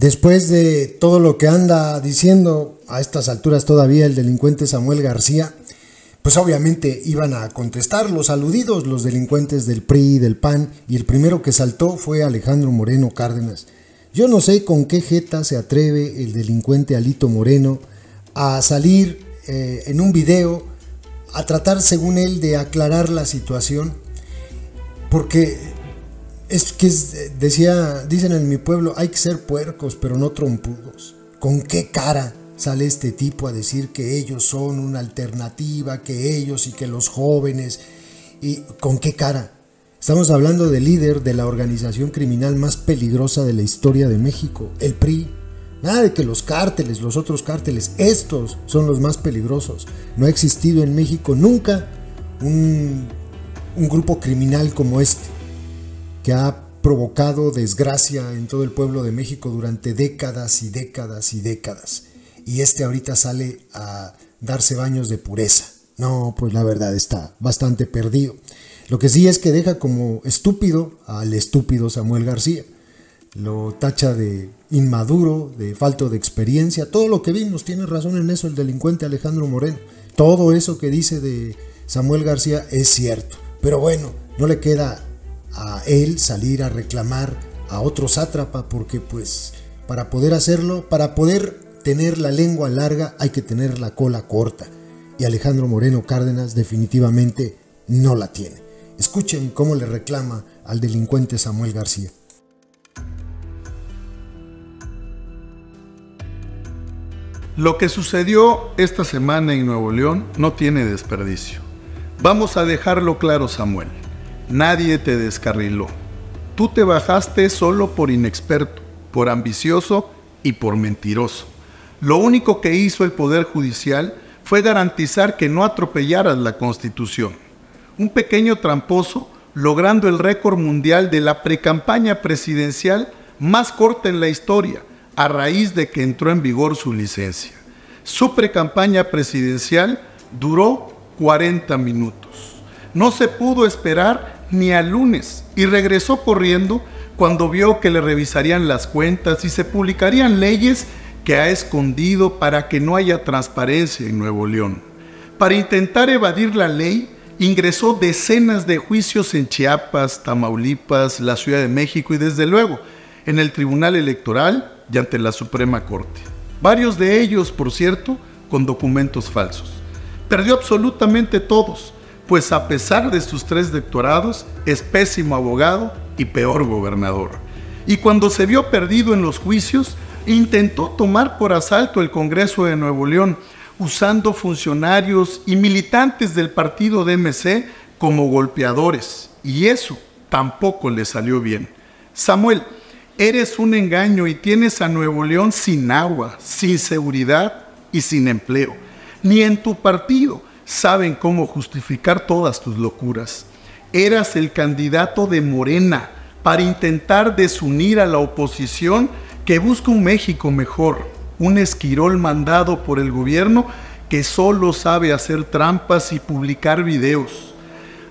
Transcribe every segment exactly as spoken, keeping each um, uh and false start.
Después de todo lo que anda diciendo a estas alturas todavía el delincuente Samuel García, pues obviamente iban a contestar los aludidos, los delincuentes del P R I, del P A N, y el primero que saltó fue Alejandro Moreno Cárdenas. Yo no sé con qué jeta se atreve el delincuente Alito Moreno a salir eh, en un video a tratar, según él, de aclarar la situación, porque es que es, decía, dicen en mi pueblo, hay que ser puercos pero no trompudos. ¿Con qué cara sale este tipo a decir que ellos son una alternativa, que ellos y que los jóvenes? ¿Y con qué cara? Estamos hablando del líder de la organización criminal más peligrosa de la historia de México, el P R I. Nada de que los cárteles, los otros cárteles, estos son los más peligrosos. No ha existido en México nunca un, un grupo criminal como este, que ha provocado desgracia en todo el pueblo de México durante décadas y décadas y décadas. Y este ahorita sale a darse baños de pureza. No, pues la verdad está bastante perdido. Lo que sí es que deja como estúpido al estúpido Samuel García. Lo tacha de inmaduro, de falto de experiencia, todo lo que vimos. Tiene razón en eso el delincuente Alejandro Moreno. Todo eso que dice de Samuel García es cierto. Pero bueno, no le queda a él salir a reclamar a otro sátrapa, porque pues para poder hacerlo, para poder tener la lengua larga, hay que tener la cola corta. Y Alejandro Moreno Cárdenas definitivamente no la tiene. Escuchen cómo le reclama al delincuente Samuel García. Lo que sucedió esta semana en Nuevo León no tiene desperdicio. Vamos a dejarlo claro, Samuel. Nadie te descarriló. Tú te bajaste solo por inexperto, por ambicioso y por mentiroso. Lo único que hizo el Poder Judicial fue garantizar que no atropellaras la Constitución. Un pequeño tramposo logrando el récord mundial de la precampaña presidencial más corta en la historia, a raíz de que entró en vigor su licencia. Su precampaña presidencial duró cuarenta minutos. No se pudo esperar ni al lunes y regresó corriendo cuando vio que le revisarían las cuentas y se publicarían leyes que ha escondido para que no haya transparencia en Nuevo León. Para intentar evadir la ley, ingresó decenas de juicios en Chiapas, Tamaulipas, la Ciudad de México y desde luego en el Tribunal Electoral y ante la Suprema Corte. Varios de ellos, por cierto, con documentos falsos. Perdió absolutamente todos, pues a pesar de sus tres doctorados, es pésimo abogado y peor gobernador. Y cuando se vio perdido en los juicios, intentó tomar por asalto el Congreso de Nuevo León, usando funcionarios y militantes del partido D M C como golpeadores. Y eso tampoco le salió bien. Samuel, eres un engaño y tienes a Nuevo León sin agua, sin seguridad y sin empleo. Ni en tu partido saben cómo justificar todas tus locuras. Eras el candidato de Morena para intentar desunir a la oposición que busca un México mejor, un esquirol mandado por el gobierno que solo sabe hacer trampas y publicar videos.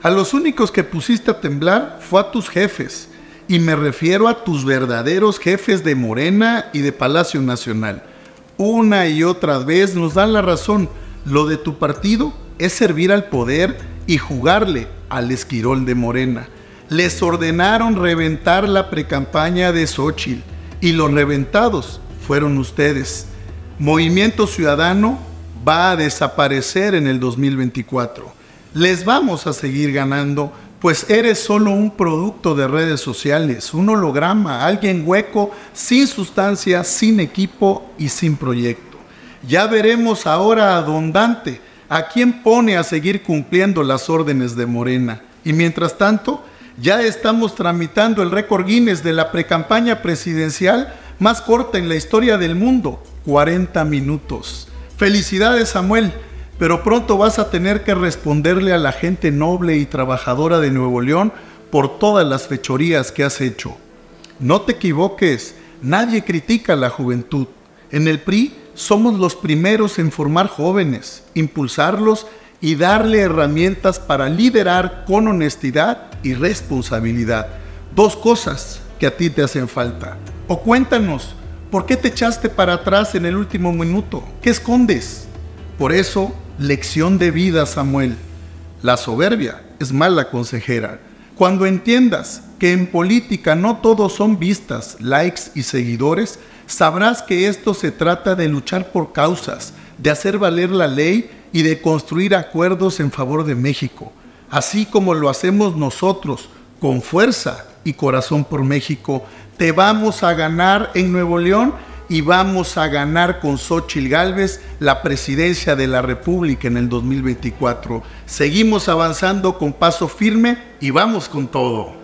A los únicos que pusiste a temblar fue a tus jefes. Y me refiero a tus verdaderos jefes de Morena y de Palacio Nacional. Una y otra vez nos dan la razón. Lo de tu partido es servir al poder y jugarle al esquirol de Morena. Les ordenaron reventar la precampaña de Xochitl y los reventados fueron ustedes. Movimiento Ciudadano va a desaparecer en el dos mil veinticuatro. Les vamos a seguir ganando, pues eres solo un producto de redes sociales, un holograma, alguien hueco, sin sustancia, sin equipo y sin proyecto. Ya veremos ahora a don Dante, a quien pone a seguir cumpliendo las órdenes de Morena. Y mientras tanto, ya estamos tramitando el récord Guinness de la precampaña presidencial más corta en la historia del mundo, cuarenta minutos. Felicidades, Samuel. Pero pronto vas a tener que responderle a la gente noble y trabajadora de Nuevo León por todas las fechorías que has hecho. No te equivoques, nadie critica a la juventud. En el P R I somos los primeros en formar jóvenes, impulsarlos y darle herramientas para liderar con honestidad y responsabilidad. Dos cosas que a ti te hacen falta. O cuéntanos, ¿Por qué te echaste para atrás en el último minuto? ¿Qué escondes? Por eso, lección de vida, Samuel. La soberbia es mala consejera. Cuando entiendas que en política no todos son vistas, likes y seguidores, sabrás que esto se trata de luchar por causas, de hacer valer la ley y de construir acuerdos en favor de México, así como lo hacemos nosotros, con fuerza y corazón por México. Te vamos a ganar en Nuevo León y vamos a ganar con Xochitl Gálvez la presidencia de la República en el dos mil veinticuatro. Seguimos avanzando con paso firme y vamos con todo.